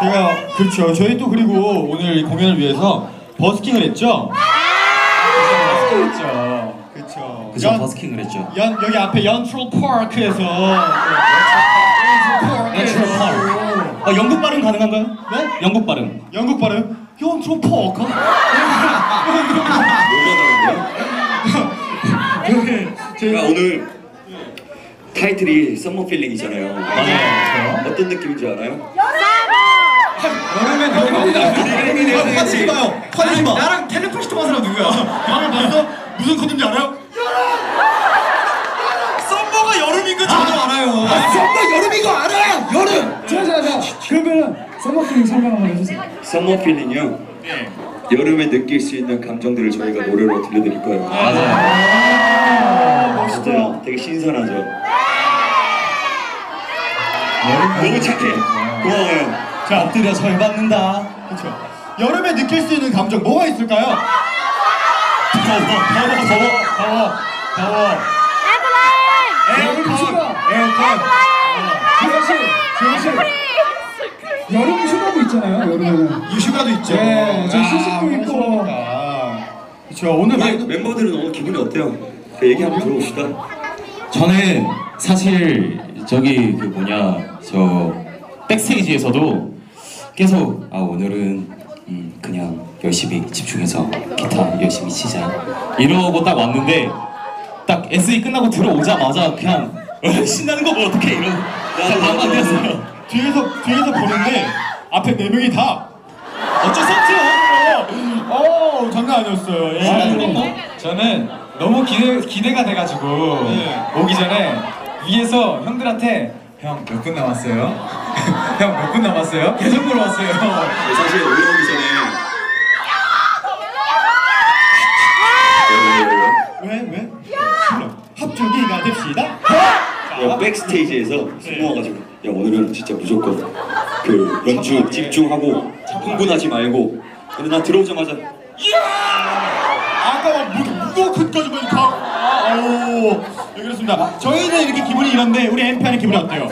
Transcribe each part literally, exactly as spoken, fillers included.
제가 그렇죠. 저희 또 그리고 오늘 이 공연을 위해서 버스킹을 했죠. 버스킹을 했죠. 그렇죠. 그렇죠. 버스킹을 했죠. 연 여기 앞에 연트럴 파크에서 연트럴 파크. 어 영국 발음 가능한가요? 네? 영국 발음. 영국 발음. 연트럴 파크. 제가 오늘 타이틀이 썸머 필링이잖아요. 맞아요. 어떤 느낌인지 알아요? 여름에 누구야? 화내지 마요. 화내지 마. 나랑 텔레파시 통한 사람 누구야? 나랑 봤어? 무슨 컨셉인지 알아요? 여름! 썸머가 여름인 거 저도 알아요. 썸머 여름인 거 알아요. 여름. 자자자. 그러면 썸머 필링 설명 한번 해주세요. 썸머 필링이요? 네. 여름에 느낄 수 있는 감정들을 저희가 노래로 들려드릴 거예요. 맞아요. 멋있어요. 되게 신선하죠. 너무 착해. 고마워요. 자, 엎드려 절 받는다. 그쵸. 여름에 느낄 수 있는 감정 뭐가 있을까요? 더워, 더워, 더워, 더워, 더워. 에어컨! 에어컨! 에어컨! 재현씨, 재현씨. 여름 휴가도 있잖아요, 여름에는. 이 휴가도 있죠. 네, 저 휴식도 있고. 그쵸, 오늘 많이 멤버들은 오늘 기분이 어때요? 그 얘기 한번 들어봅시다. 저는 사실 저기 그 뭐냐, 저... 백스테이지에서도 계속 아 오늘은 음 그냥 열심히 집중해서 기타 열심히 치자 이러고 딱 왔는데 딱 에스이 끝나고 들어오자마자 그냥 신나는 거 뭐 어떡해 이러고 안 만들었어요. 뒤에서 뒤에서 보는데 앞에 네 명이 다 어쩔 수 없죠. 어 장난 아니었어요. 예. 아, 저는 너무 기대 기대가 돼가지고 예. 오기 전에 위에서 형들한테 형 몇 분 남았어요? 형 몇 분 남았어요? 계속 물어봤어요. 사실 올라오기 전에 왜? 왜? 왜? 합주기가 됩시다. 야, 백스테이지에서 숨어가지고 야 오늘은 진짜 무조건 그 연주 집중하고 흥분하지 말고 근데 나 들어오자마자 아까 막 무거운 끝까지 막 가. 아우 네, 그렇습니다. 저희는 이렇게 기분이 이런데 우리 엠피아는 기분이 어때요?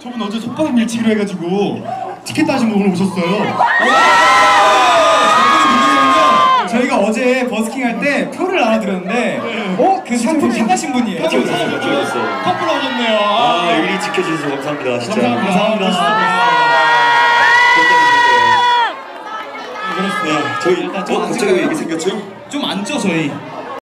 저분 어제 손가락 밀치기로 해가지고 티켓 따신 분으로 오셨어요. 저희가 어제 버스킹할 때 표를 알아드렸는데 어? 그 상품 사가신 분이에요. 커플로 오셨네요. 아 여기 지켜주셔서 감사합니다. 진짜 감사합니다. 네, 저희 일단 어? 갑자기 왜 이렇게 생겼죠? 좀 앉죠 저희.